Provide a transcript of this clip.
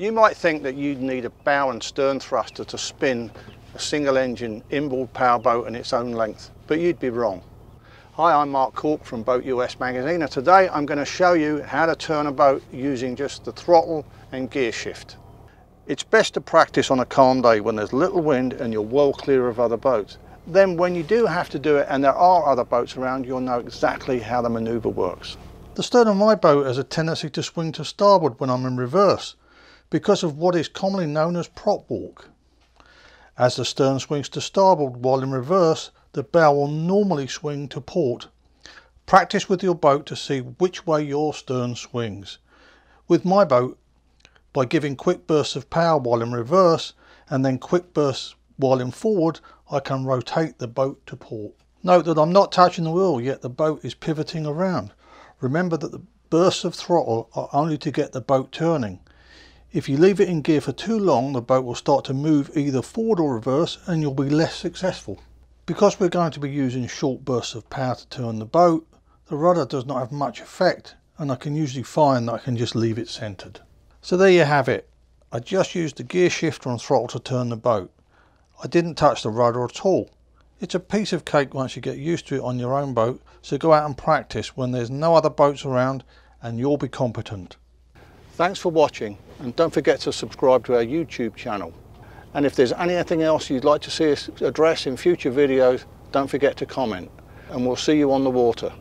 You might think that you'd need a bow and stern thruster to spin a single engine inboard powerboat in its own length, but you'd be wrong. Hi, I'm Mark Corke from Boat US Magazine, and today I'm going to show you how to turn a boat using just the throttle and gear shift. It's best to practice on a calm day when there's little wind and you're well clear of other boats. Then when you do have to do it and there are other boats around, you'll know exactly how the manoeuvre works. The stern of my boat has a tendency to swing to starboard when I'm in reverse because of what is commonly known as prop walk. As the stern swings to starboard while in reverse, the bow will normally swing to port. Practice with your boat to see which way your stern swings. With my boat, by giving quick bursts of power while in reverse and then quick bursts while in forward, I can rotate the boat to port. Note that I'm not touching the wheel, yet the boat is pivoting around. Remember that the bursts of throttle are only to get the boat turning. If you leave it in gear for too long, the boat will start to move either forward or reverse and you'll be less successful. Because we're going to be using short bursts of power to turn the boat, the rudder does not have much effect, and I can usually find that I can just leave it centered. So there you have it. I just used the gear shifter and throttle to turn the boat. I didn't touch the rudder at all. It's a piece of cake once you get used to it on your own boat, so go out and practice when there's no other boats around and you'll be competent. Thanks for watching, and don't forget to subscribe to our YouTube channel. And if there's anything else you'd like to see us address in future videos, don't forget to comment, and we'll see you on the water.